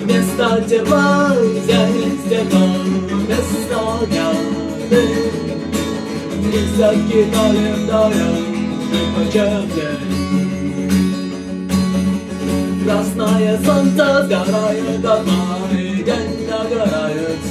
Вместо тебя я не сделал, вместо яды. И за календарем мы почерпнем. Красное солнце сгорает дома, и день догорает.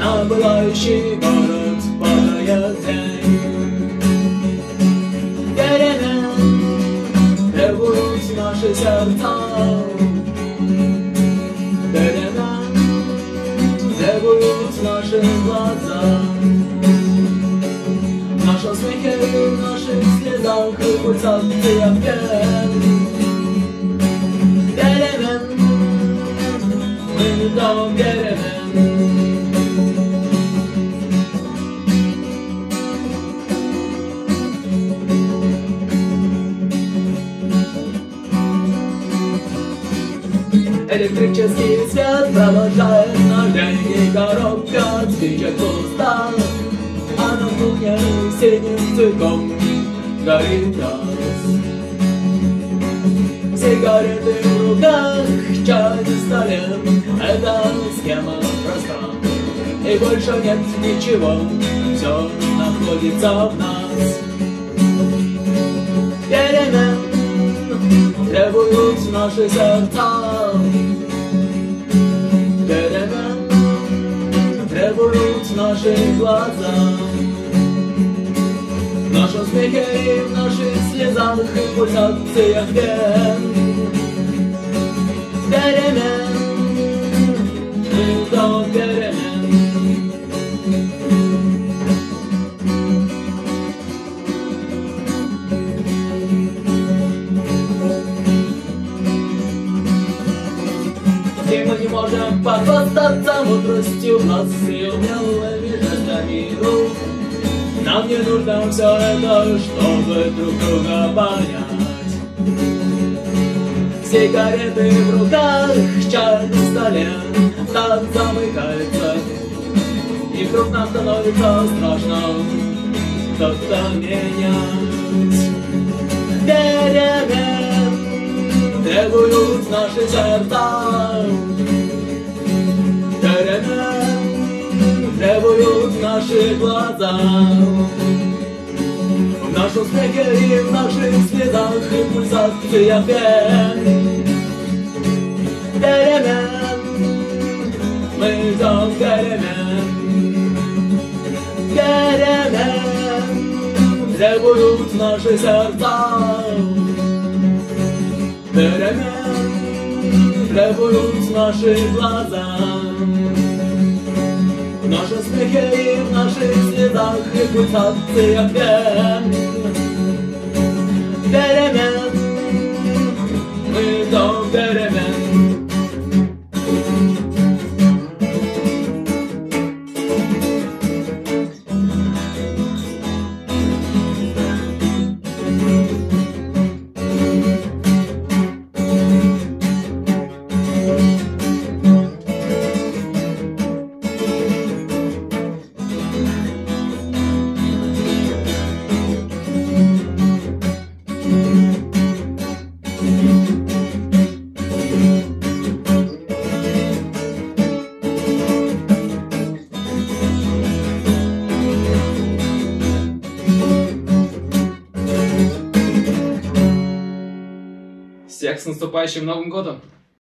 На пылающий город падает тень. Деревья ревут наши сердца. Наши глаза, в нашем смехе и в наших слезах и пульсация пьет. Деревен, мы не дом деревен. Электрический свет провожает наш день, и коробка спичек пуста, а на кухне синим цветком горит раз. Сигареты в руках, чай на столе, это схема проста, и больше нет ничего, все находится в нас. Перемен требуют наши сердца. Требуют наши глаза, в нашем смехе и в наших слезах и пульсациях вен. Перемен, мы до перемен. И мы не можем похвастаться мудростью нас и умелыми жестами рук. Нам не нужно все это, чтобы друг друга понять. Сигареты в руках, чай на столе, так замыкается. И вдруг нам становится страшно что-то менять. Перемен требуют наши сердца. Перемен требуют наши глаза, в нашем смехе и в наших следах и пульсациях вен. Перемен, мы ждем перемен. Перемен требуют наши сердца. Перемен требуют наши глаза, в нашем смехе и в наших следах и пульсациях вен. Перемен, мы ждем перемен. Всех с наступающим Новым годом!